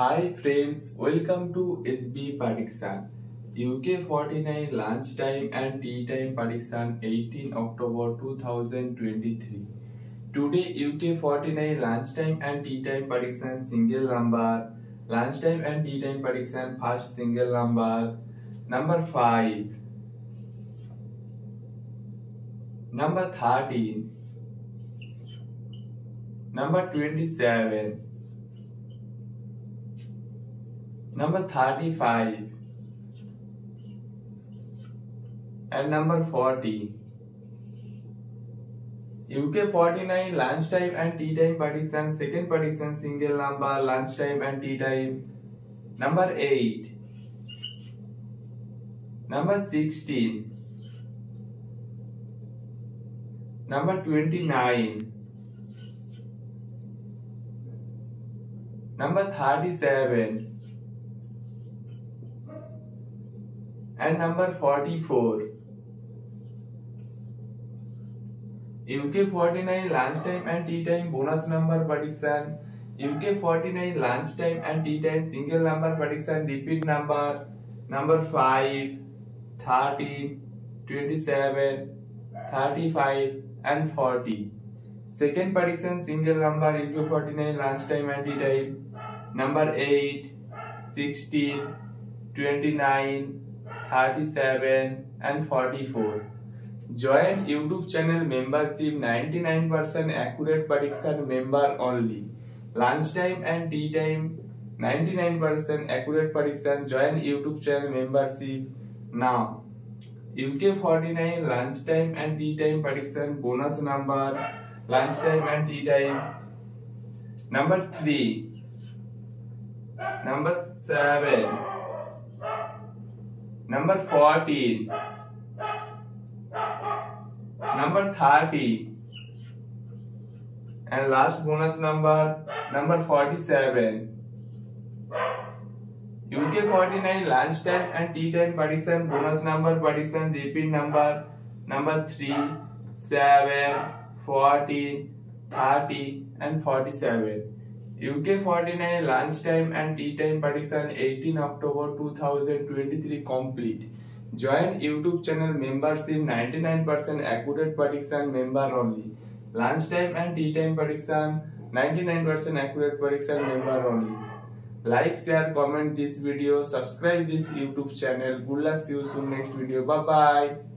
Hi friends, welcome to Sb prediction. UK49 lunch time and tea time prediction 18 October 2023. Today UK49 lunch time and tea time prediction single number. Lunch time and tea time prediction first single number. Number 5. Number 13. Number 27. Number 35 and number 40. UK49 lunchtime and tea time prediction, second prediction single number, lunchtime and tea time. Number 8. Number 16. Number 29. Number 37. And number 44. UK49 lunchtime and tea time bonus number prediction. UK49 lunchtime and tea time single number prediction repeat number. Number 5, 13, 27, 35 and 40. Second prediction single number UK49 lunchtime and tea time. Number 8, 16, 29. 37 and 44. Join YouTube channel membership 99% accurate prediction member only. Lunchtime and tea time 99% accurate prediction. Join YouTube channel membership now. UK49 lunchtime and tea time prediction bonus number. Lunchtime and tea time. Number 3. Number 7. Number 14, number 30, and last bonus number, number 47. UK49 lunchtime and tea time prediction, bonus number prediction, repeat number, number 3, 7, 14, 30, and 47. UK49 lunchtime and tea time prediction 18 October 2023 complete. Join YouTube channel membership 99% accurate prediction member only. Lunchtime and tea time prediction 99% accurate prediction member only. Like, share, comment this video, subscribe this YouTube channel. Good luck, see you soon next video. Bye bye.